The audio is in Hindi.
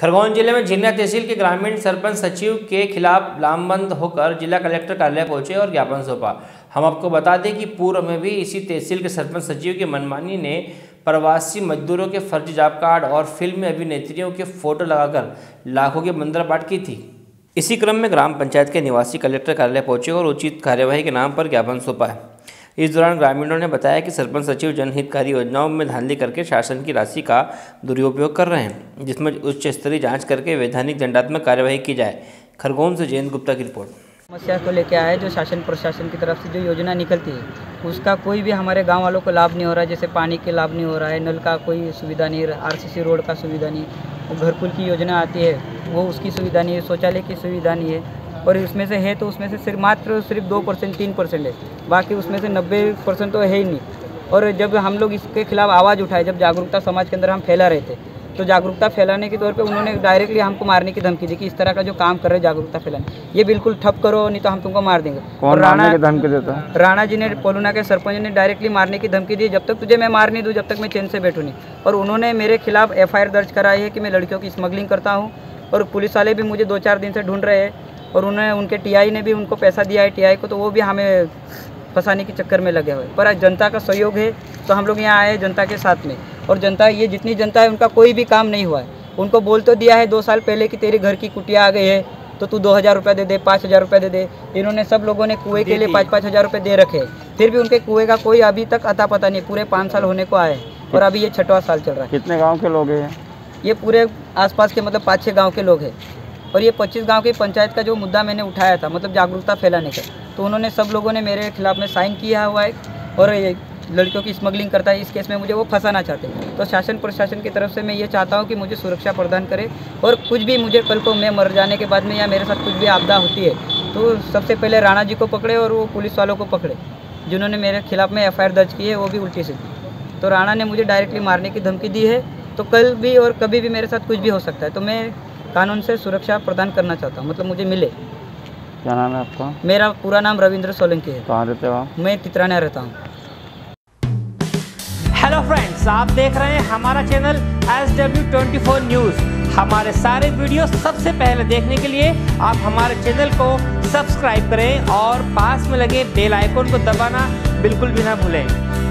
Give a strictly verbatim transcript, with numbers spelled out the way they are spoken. खरगोन जिले में झिरन्या तहसील के ग्रामीण सरपंच सचिव के खिलाफ लामबंद होकर जिला कलेक्टर कार्यालय पहुंचे और ज्ञापन सौंपा। हम आपको बता दें कि पूर्व में भी इसी तहसील के सरपंच सचिव की मनमानी ने प्रवासी मजदूरों के फर्जी जॉब कार्ड और फिल्मी अभिनेत्रियों के फोटो लगाकर लाखों की बंदरबाट की थी। इसी क्रम में ग्राम पंचायत के निवासी कलेक्टर कार्यालय पहुंचे और उचित कार्यवाही के नाम पर ज्ञापन सौंपा। इस दौरान ग्रामीणों ने बताया कि सरपंच सचिव जनहितकारी योजनाओं में धांधली करके शासन की राशि का दुरुपयोग कर रहे हैं, जिसमें उच्च स्तरीय जांच करके वैधानिक दंडात्मक कार्यवाही की जाए। खरगोन से जयंत गुप्ता की रिपोर्ट। समस्या को लेकर आए जो शासन प्रशासन की तरफ से जो योजना निकलती है उसका कोई भी हमारे गाँव वालों को लाभ नहीं हो रहा है। जैसे पानी के लाभ नहीं हो रहा है, नल का कोई सुविधा नहीं, आर सी सी रोड का सुविधा नहीं, घरकुल की योजना आती है वो उसकी सुविधा नहीं है, शौचालय की सुविधा नहीं है। और उसमें से है तो उसमें से सिर्फ मात्र सिर्फ दो परसेंट तीन परसेंट है, बाकी उसमें से नब्बे परसेंट तो है ही नहीं। और जब हम लोग इसके खिलाफ आवाज़ उठाए, जब जागरूकता समाज के अंदर हम फैला रहे थे, तो जागरूकता फैलाने के तौर पे उन्होंने डायरेक्टली हमको मारने की धमकी दी कि इस तरह का जो काम कर रहे जागरूकता फैलाने ये बिल्कुल ठप करो नहीं तो हम तुमको मार देंगे। और राणा की धमकी देता है, राणा जी ने पोलूना के सरपंच ने डायरेक्टली मारने की धमकी दी, जब तक तुझे मैं मार नहीं दूँ जब तक मैं चैन से बैठूँ नहीं। और उन्होंने मेरे खिलाफ एफ आई आर दर्ज कराई है कि मैं लड़कियों की स्मगलिंग करता हूँ और पुलिस वाले भी मुझे दो चार दिन से ढूंढ रहे हैं और उन्हें उनके टी आई ने भी उनको पैसा दिया है टी आई को, तो वो भी हमें फंसाने के चक्कर में लगे हुए। पर आज जनता का सहयोग है तो हम लोग यहाँ आए हैं जनता के साथ में। और जनता ये जितनी जनता है उनका कोई भी काम नहीं हुआ है। उनको बोल तो दिया है दो साल पहले कि तेरे घर की कुटिया आ गई है तो तू दो हज़ार रुपये दे दे, पाँच हज़ार रुपये दे दे। इन्होंने सब लोगों ने कुएँ के लिए पाँच पाँच हज़ार रुपये दे रखे, फिर भी उनके कुएँ का कोई अभी तक अता पता नहीं। पूरे पाँच साल होने को आए और अभी ये छठवां साल चल रहा है। कितने गाँव के लोग हैं? ये पूरे आसपास के मतलब पाँच छः गाँव के लोग हैं। और ये पच्चीस गांव की पंचायत का जो मुद्दा मैंने उठाया था मतलब जागरूकता फैलाने का, तो उन्होंने सब लोगों ने मेरे खिलाफ में साइन किया हुआ है और लड़कियों की स्मगलिंग करता है इस केस में मुझे वो फंसाना चाहते हैं। तो शासन प्रशासन की तरफ से मैं ये चाहता हूँ कि मुझे सुरक्षा प्रदान करे और कुछ भी मुझे कल को मैं मर जाने के बाद में या मेरे साथ कुछ भी आपदा होती है तो सबसे पहले राणा जी को पकड़े और वो पुलिस वालों को पकड़े जिन्होंने मेरे खिलाफ में एफ आई आर दर्ज की है, वो भी उल्टी सीधी। तो राणा ने मुझे डायरेक्टली मारने की धमकी दी है, तो कल भी और कभी भी मेरे साथ कुछ भी हो सकता है। तो मैं कानून से सुरक्षा प्रदान करना चाहता हूँ, मतलब मुझे मिले। क्या नाम है आपका? मेरा पूरा नाम रविंद्र सोलंकी है। कहाँ रहते हो आप? मैं तितराना रहता हूँ। हेलो फ्रेंड्स, आप देख रहे हैं हमारा चैनल एस डब्ल्यू न्यूज। हमारे सारे वीडियो सबसे पहले देखने के लिए आप हमारे चैनल को सब्सक्राइब करें और पास में लगे बेल आइकोन को दबाना बिल्कुल भी ना भूलें।